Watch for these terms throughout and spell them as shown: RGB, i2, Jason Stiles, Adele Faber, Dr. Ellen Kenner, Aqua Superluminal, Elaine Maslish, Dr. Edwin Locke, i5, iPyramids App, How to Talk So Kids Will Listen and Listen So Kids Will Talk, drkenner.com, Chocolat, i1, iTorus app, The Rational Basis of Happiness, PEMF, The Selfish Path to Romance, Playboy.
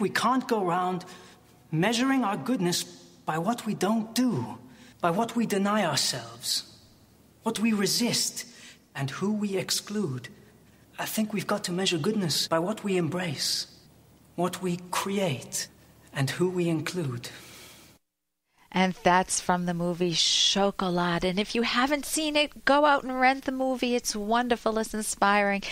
We can't go around measuring our goodness by what we don't do, by what we deny ourselves, what we resist, and who we exclude. I think we've got to measure goodness by what we embrace, what we create, and who we include. And that's from the movie Chocolat. And if you haven't seen it, go out and rent the movie. It's wonderful. It's inspiring.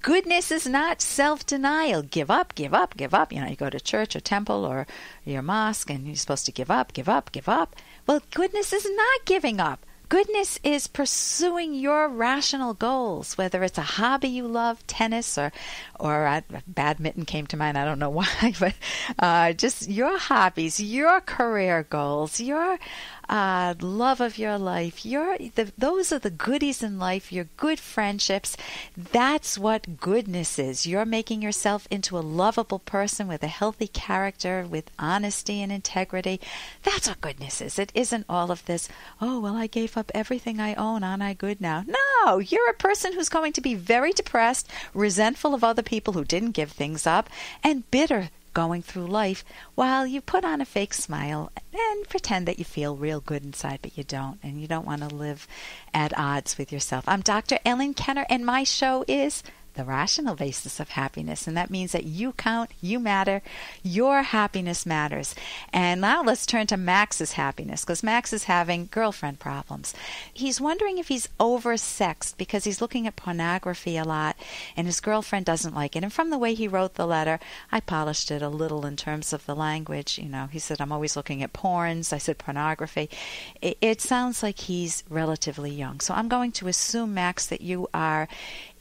Goodness is not self-denial. Give up, give up, give up. You know, you go to church or temple or your mosque and you're supposed to give up, give up, give up. Well, goodness is not giving up. Goodness is pursuing your rational goals, whether it's a hobby you love, tennis, or badminton came to mind. I don't know why, but just your hobbies, your career goals, your love of your life, those are the goodies in life, your good friendships. That's what goodness is. You're making yourself into a lovable person with a healthy character, with honesty and integrity. That's what goodness is. It isn't all of this, oh, well, I gave up everything I own, aren't I good now? No, you're a person who's going to be very depressed, resentful of other people who didn't give things up, and bitter going through life while you put on a fake smile and pretend that you feel real good inside, but you don't, and you don't want to live at odds with yourself. I'm Dr. Ellen Kenner, and my show is The Rational Basis of Happiness, and that means that you count, you matter, your happiness matters. And now let's turn to Max's happiness, because Max is having girlfriend problems. He's wondering if he's oversexed because he's looking at pornography a lot, and his girlfriend doesn't like it. And from the way he wrote the letter, I polished it a little in terms of the language. You know, he said, I'm always looking at porns. I said pornography. It sounds like he's relatively young. So I'm going to assume, Max, that you are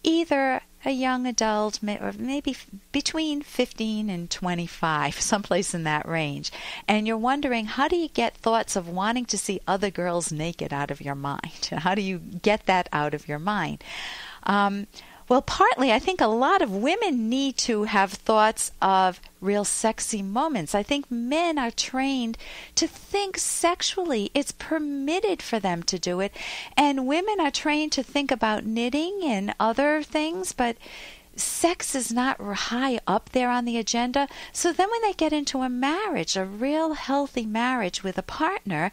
either a young adult, or maybe between 15 and 25, someplace in that range. And you're wondering, how do you get thoughts of wanting to see other girls naked out of your mind? How do you get that out of your mind? Well, partly, I think a lot of women need to have thoughts of real sexy moments. I think men are trained to think sexually. It's permitted for them to do it. And women are trained to think about knitting and other things, but sex is not high up there on the agenda. So then when they get into a marriage, a real healthy marriage with a partner,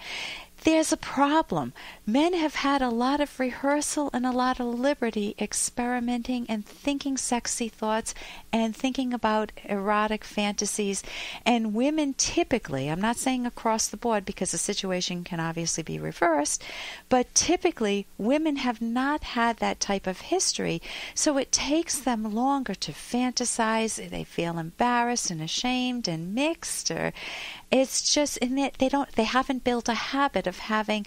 there's a problem. Men have had a lot of rehearsal and a lot of liberty experimenting and thinking sexy thoughts and thinking about erotic fantasies. And women typically, I'm not saying across the board because the situation can obviously be reversed, but typically women have not had that type of history. So it takes them longer to fantasize. They feel embarrassed and ashamed and mixed, or it's just, and they haven't built a habit of having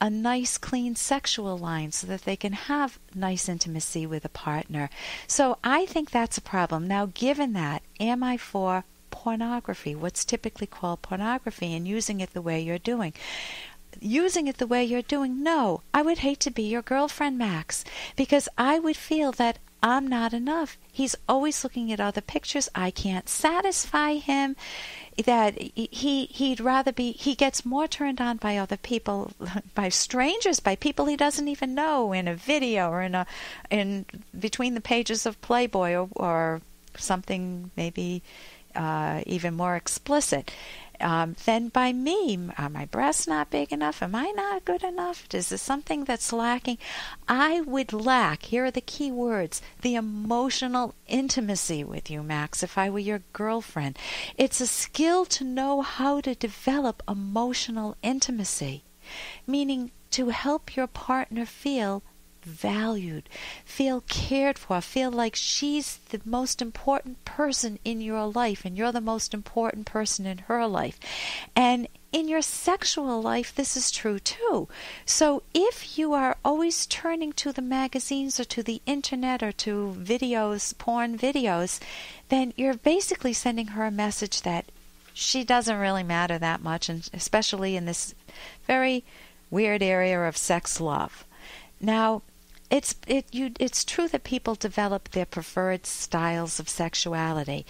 a nice, clean sexual line so that they can have nice intimacy with a partner. So I think that's a problem. Now, given that, am I for pornography, what's typically called pornography, and using it the way you're doing? Using it the way you're doing, no. I would hate to be your girlfriend, Max, because I would feel that I'm not enough. He's always looking at other pictures. I can't satisfy him. That he'd rather be, he gets more turned on by other people, by strangers, by people he doesn't even know, in a video or in between the pages of Playboy or something maybe even more explicit. Then by me, are my breasts not big enough? Am I not good enough? Is there something that's lacking? I would lack, here are the key words, the emotional intimacy with you, Max, if I were your girlfriend. It's a skill to know how to develop emotional intimacy, meaning to help your partner feel valued, feel cared for, feel like she's the most important person in your life and you're the most important person in her life. And in your sexual life, this is true too. So if you are always turning to the magazines or to the internet or to videos, porn videos, then you're basically sending her a message that she doesn't really matter that much, and especially in this very weird area of sex love. Now, it's true that people develop their preferred styles of sexuality,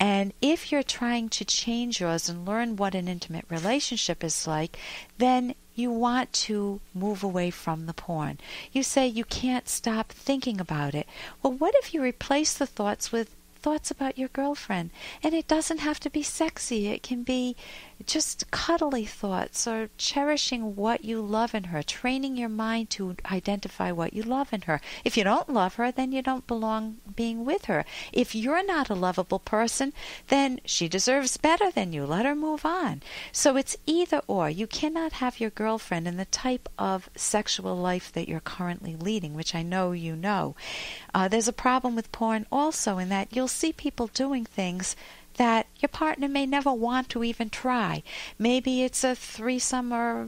and if you're trying to change yours and learn what an intimate relationship is like, then you want to move away from the porn. You say you can't stop thinking about it. Well, what if you replace the thoughts with thoughts about your girlfriend. And it doesn't have to be sexy. It can be just cuddly thoughts or cherishing what you love in her, training your mind to identify what you love in her. If you don't love her, then you don't belong being with her. If you're not a lovable person, then she deserves better than you. Let her move on. So it's either or. You cannot have your girlfriend in the type of sexual life that you're currently leading, which I know you know. There's a problem with porn also in that you'll see people doing things that your partner may never want to even try. Maybe it's a threesome or,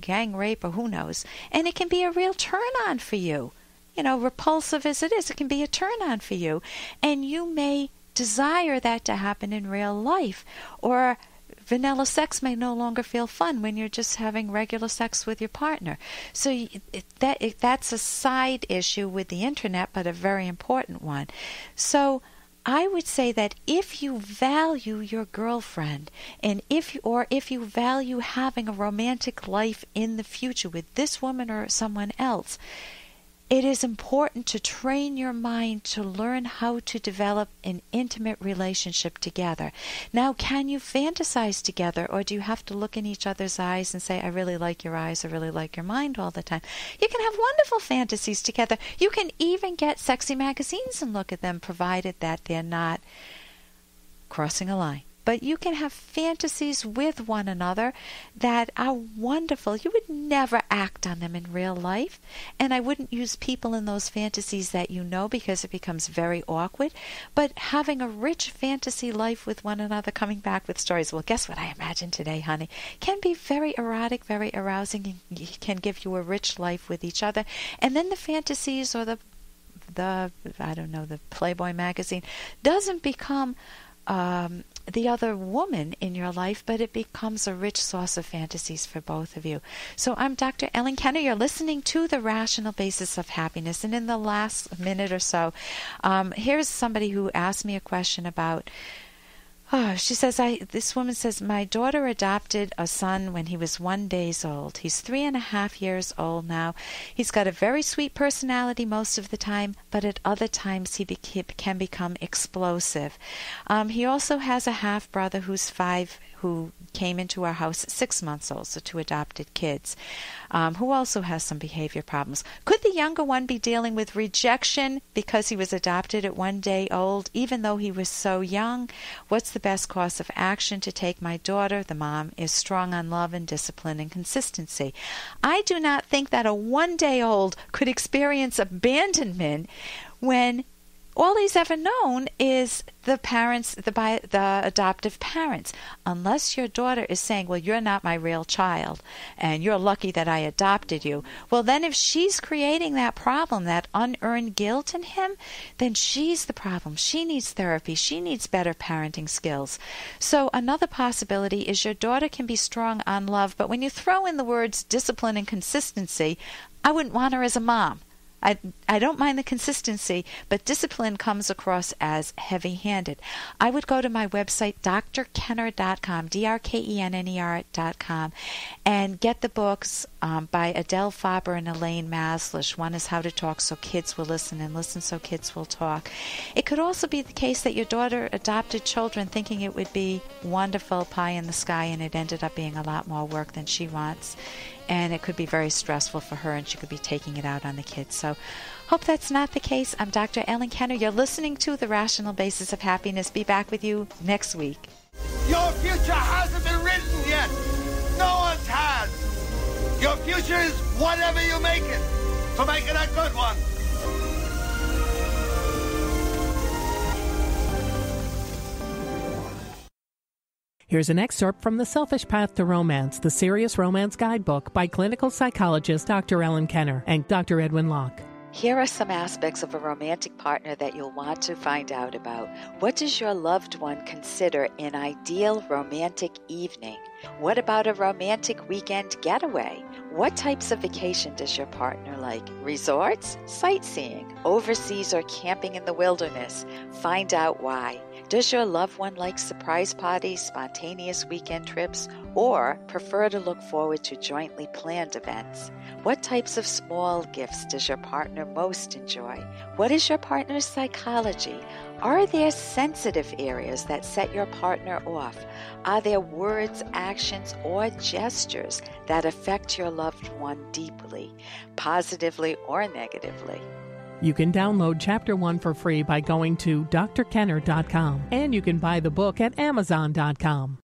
gang rape or who knows. And it can be a real turn-on for you. Repulsive as it is, it can be a turn-on for you. And you may desire that to happen in real life. Or vanilla sex may no longer feel fun when you're just having regular sex with your partner. So that's a side issue with the internet, but a very important one. So I would say that if you value your girlfriend and if you value having a romantic life in the future with this woman or someone else, it is important to train your mind to learn how to develop an intimate relationship together. Now, can you fantasize together, or do you have to look in each other's eyes and say, I really like your eyes, I really like your mind all the time? You can have wonderful fantasies together. You can even get sexy magazines and look at them, provided that they're not crossing a line. But you can have fantasies with one another that are wonderful. You would never act on them in real life. And I wouldn't use people in those fantasies that you know because it becomes very awkward. But having a rich fantasy life with one another, coming back with stories, well, guess what I imagined today, honey, can be very erotic, very arousing, and can give you a rich life with each other. And then the fantasies or the Playboy magazine doesn't become the other woman in your life, but it becomes a rich source of fantasies for both of you. So I'm Dr. Ellen Kenner. You're listening to The Rational Basis of Happiness. And in the last minute or so, here's somebody who asked me a question about, she says, this woman says, my daughter adopted a son when he was 1 day old. He's 3.5 years old now. He's got a very sweet personality most of the time, but at other times he can become explosive. He also has a half-brother who's 5, who came into our house at 6 months old, so 2 adopted kids, who also has some behavior problems. Could the younger one be dealing with rejection because he was adopted at 1 day old, even though he was so young? What's the best course of action to take? My daughter, the mom, is strong on love and discipline and consistency. I do not think that a 1-day-old could experience abandonment when all he's ever known is the parents, the adoptive parents. Unless your daughter is saying, well, you're not my real child, and you're lucky that I adopted you. Well, then if she's creating that problem, that unearned guilt in him, then she's the problem. She needs therapy. She needs better parenting skills. So another possibility is your daughter can be strong on love, but when you throw in the words discipline and consistency, I wouldn't want her as a mom. I don't mind the consistency, but discipline comes across as heavy-handed. I would go to my website, drkenner.com, drkenner.com, and get the books by Adele Faber and Elaine Maslish. One is How to Talk So Kids Will Listen and Listen So Kids Will Talk. It could also be the case that your daughter adopted children thinking it would be wonderful pie in the sky, and it ended up being a lot more work than she wants. And it could be very stressful for her, and she could be taking it out on the kids. So hope that's not the case. I'm Dr. Ellen Kenner. You're listening to The Rational Basis of Happiness. Be back with you next week. Your future hasn't been written yet. No one's has. Your future is whatever you make it. So make it a good one. Here's an excerpt from The Selfish Path to Romance, the Serious Romance Guidebook by clinical psychologist Dr. Ellen Kenner and Dr. Edwin Locke. Here are some aspects of a romantic partner that you'll want to find out about. What does your loved one consider an ideal romantic evening? What about a romantic weekend getaway? What types of vacation does your partner like? Resorts, sightseeing, overseas, or camping in the wilderness? Find out why. Does your loved one like surprise parties, spontaneous weekend trips, or prefer to look forward to jointly planned events? What types of small gifts does your partner most enjoy? What is your partner's psychology? Are there sensitive areas that set your partner off? Are there words, actions, or gestures that affect your loved one deeply, positively or negatively? You can download Chapter 1 for free by going to drkenner.com, and you can buy the book at amazon.com.